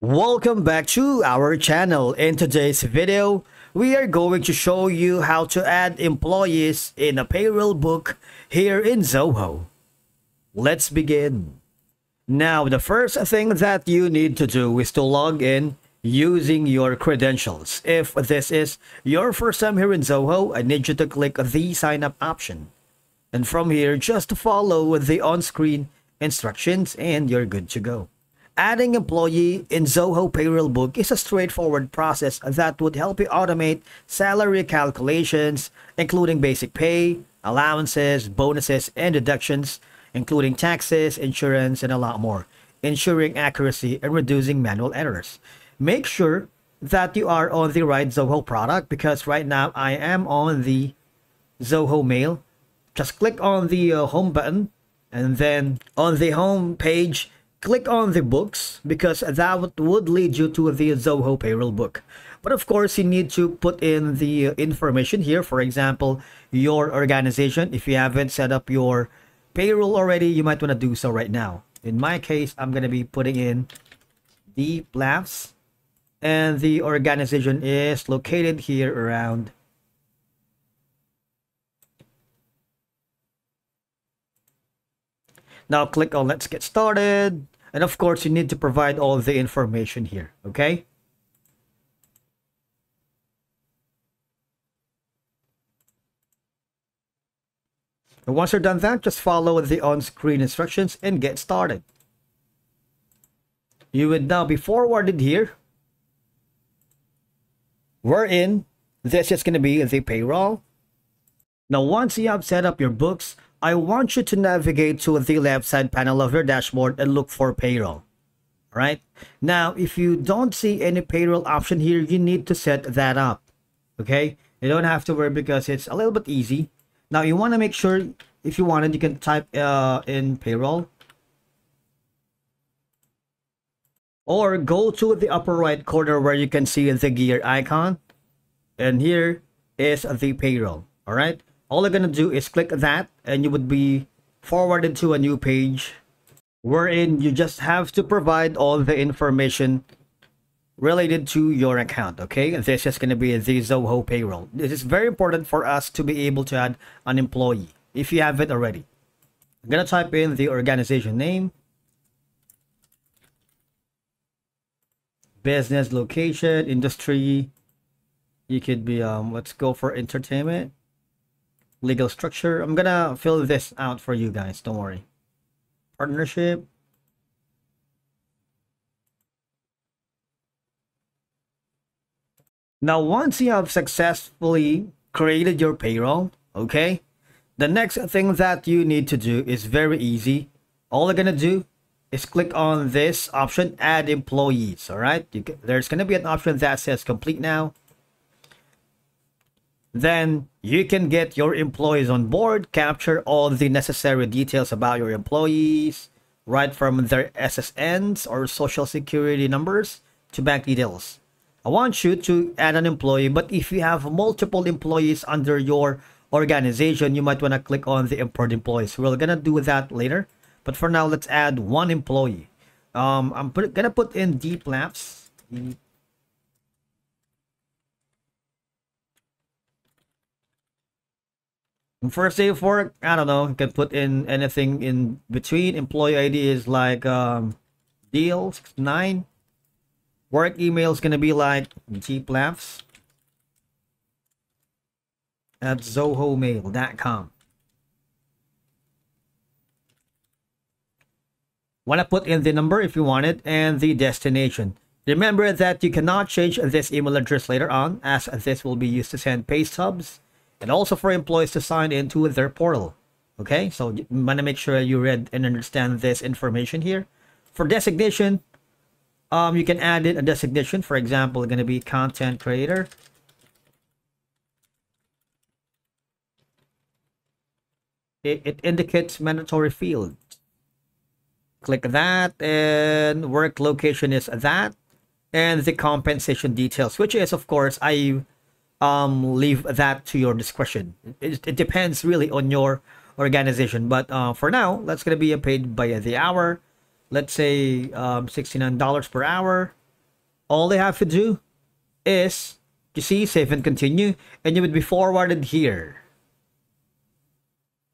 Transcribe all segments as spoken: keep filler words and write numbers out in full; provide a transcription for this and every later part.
Welcome back to our channel. In today's video, we are going to show you how to add employees in a payroll book here in Zoho. Let's begin. Now, the first thing that you need to do is to log in using your credentials. If this is your first time here in Zoho, I need you to click the sign up option. And from here, just follow the on-screen instructions and you're good to go. Adding employee in Zoho Payroll Book is a straightforward process that would help you automate salary calculations, including basic pay, allowances, bonuses, and deductions, including taxes, insurance, and a lot more, ensuring accuracy and reducing manual errors. Make sure that you are on the right Zoho product, because right now I am on the Zoho Mail. Just click on the uh, home button, and then on the home page, click on the books, because that would lead you to the Zoho Payroll Book. But of course, you need to put in the information here. For example, your organization. If you haven't set up your payroll already, you might want to do so right now. In my case, I'm going to be putting in DeepLaughs, and the organization is located here around . Now click on let's get started. And of course, you need to provide all the information here, okay? And once you're done that, just follow the on-screen instructions and get started. You would now be forwarded here, wherein this is going to be the payroll. Now, once you have set up your books, I want you to navigate to the left side panel of your dashboard and look for payroll. Alright? Now, if you don't see any payroll option here, you need to set that up. Okay? You don't have to worry, because it's a little bit easy. Now, you want to make sure, if you wanted, you can type uh, in payroll. Or go to the upper right corner where you can see the gear icon. And here is the payroll. Alright? All you're going to do is click that, and you would be forwarded to a new page wherein you just have to provide all the information related to your account, okay? This is going to be the Zoho Payroll. This is very important for us to be able to add an employee if you haven't already. I'm going to type in the organization name, business location, industry. You could be, um, let's go for entertainment. Legal structure. I'm gonna fill this out for you guys, don't worry. Partnership. Now, once you have successfully created your payroll, okay, the next thing that you need to do is very easy. All you're gonna do is click on this option, add employees. All right, you can, there's gonna be an option that says complete now. Then you can get your employees on board, capture all the necessary details about your employees, right from their S S Ns or social security numbers to bank details. I want you to add an employee, but if you have multiple employees under your organization, you might want to click on the import employees. We're going to do that later. But for now, let's add one employee. Um, I'm going to put in DeepLaughs. First day of work, I don't know, you can put in anything in between. Employee I D is like um, deal six nine. Work email is going to be like DeepLaughs at zoho mail dot com. Want to put in the number if you want it, and the destination. Remember that you cannot change this email address later on, as this will be used to send pay stubs, and also for employees to sign into their portal. Okay, so you want to make sure you read and understand this information here. For designation, um, you can add in a designation. For example, going to be content creator. It, it indicates mandatory field. Click that, and work location is that, and the compensation details, which is, of course, I. Um, leave that to your discretion. It, it depends really on your organization. But uh, for now, that's going to be paid by the hour. Let's say um, sixty-nine dollars per hour. all they have to do is, you see, save and continue, and you would be forwarded here.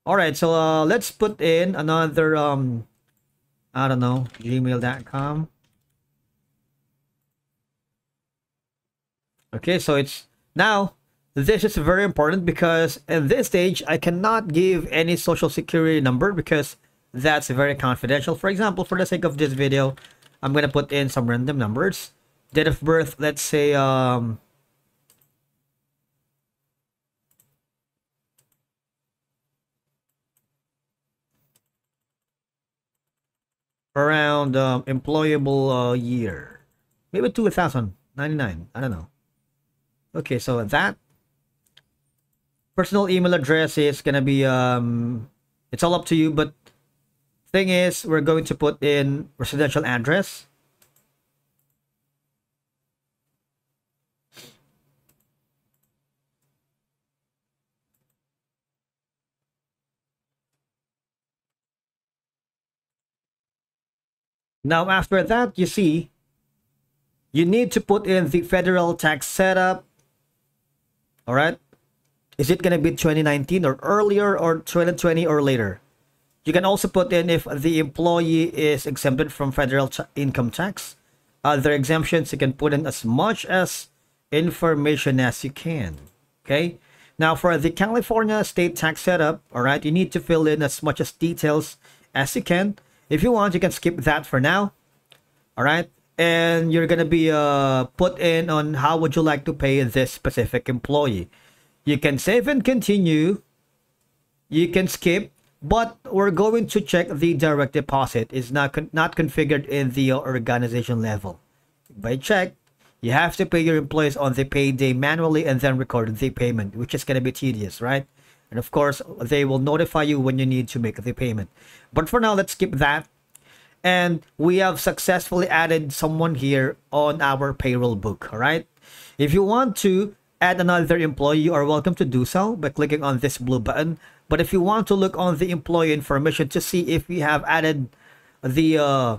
All right, so uh, let's put in another, um, I don't know, gmail dot com. Okay, so it's now, this is very important because at this stage, I cannot give any social security number because that's very confidential. For example, for the sake of this video, I'm going to put in some random numbers. Date of birth, let's say, um, around um, employable uh, year, maybe two thousand ninety-nine, I don't know. Okay, so that personal email address is gonna be um it's all up to you, but thing is, we're going to put in residential address. Now, after that, you see, you need to put in the federal tax setup. All right. Is it going to be twenty nineteen or earlier, or twenty twenty or later? You can also put in if the employee is exempted from federal income tax. Other exemptions, you can put in as much as information as you can. Okay. Now, for the California state tax setup, all right, you need to fill in as much as details as you can. If you want, you can skip that for now. All right. And you're going to be uh, put in on how would you like to pay this specific employee. You can save and continue. You can skip. But we're going to check the direct deposit. It's not, con not configured in the organization level. By check, you have to pay your employees on the payday manually and then record the payment, which is going to be tedious, right? And of course, they will notify you when you need to make the payment. But for now, let's skip that. And we have successfully added someone here on our payroll book, all right? If you want to add another employee, you are welcome to do so by clicking on this blue button. But if you want to look on the employee information to see if we have added the uh,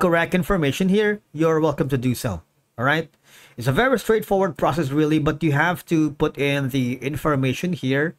correct information here, you're welcome to do so, all right? It's a very straightforward process, really, but you have to put in the information here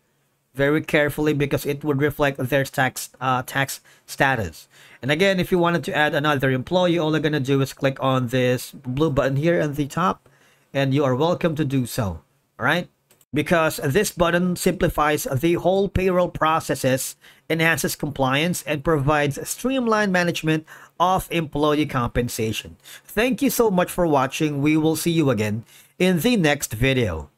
very carefully because it would reflect their tax uh, tax status. And again, if you wanted to add another employee, all you're going to do is click on this blue button here at the top, and you are welcome to do so, all right? Because this button simplifies the whole payroll processes, enhances compliance, and provides streamlined management of employee compensation. Thank you so much for watching. We will see you again in the next video.